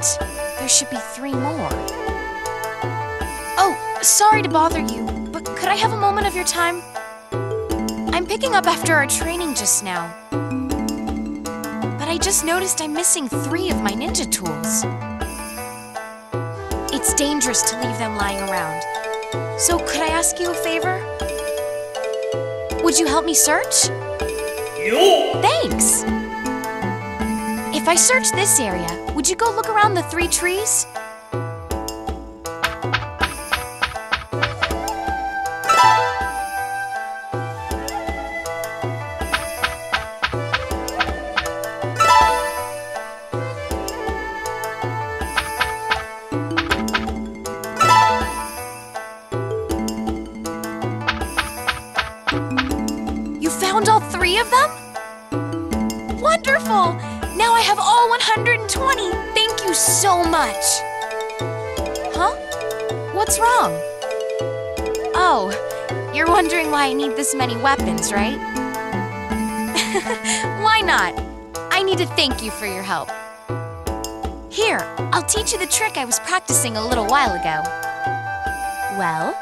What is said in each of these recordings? buttons. There should be 3 more. Oh, sorry to bother you, but could I have a moment of your time? I'm picking up after our training just now. But I just noticed I'm missing 3 of my ninja tools. It's dangerous to leave them lying around. So could I ask you a favor? Would you help me search? Yo. Thanks! If I search this area, would you go look around the 3 trees? You found all 3 of them? Wonderful! Now I have all 120! Thank you so much! Huh? What's wrong? Oh, you're wondering why I need this many weapons, right? Why not? I need to thank you for your help. Here, I'll teach you the trick I was practicing a little while ago. Well,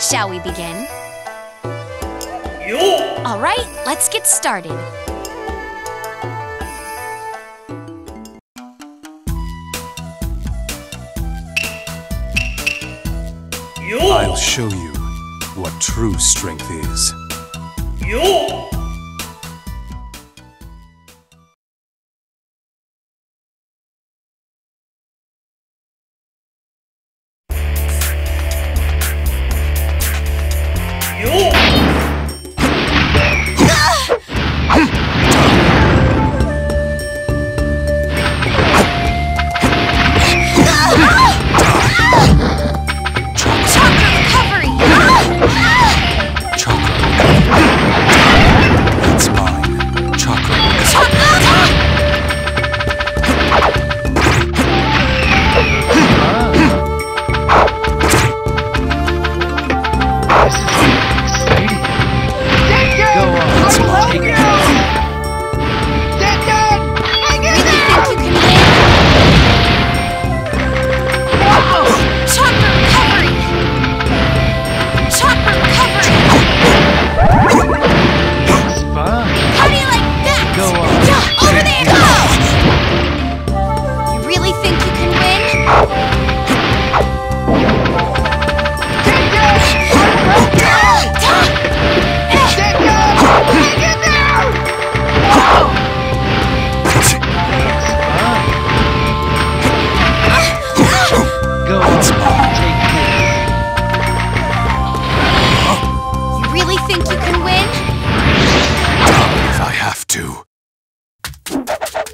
shall we begin? Yo! All right, let's get started. I'll show you what true strength is. Yo!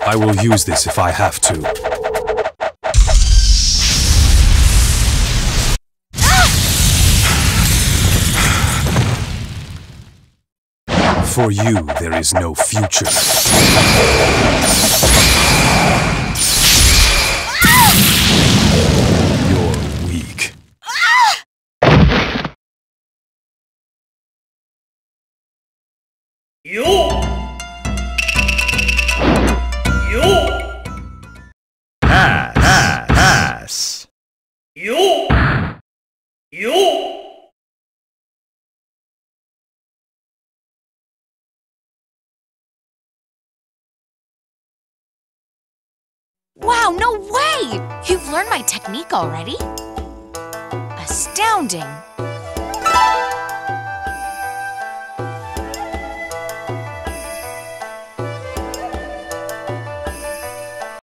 I will use this if I have to. Ah! For you, there is no future. Ah! You're weak. Ah! You! Yo! Wow, no way! You've learned my technique already? Astounding!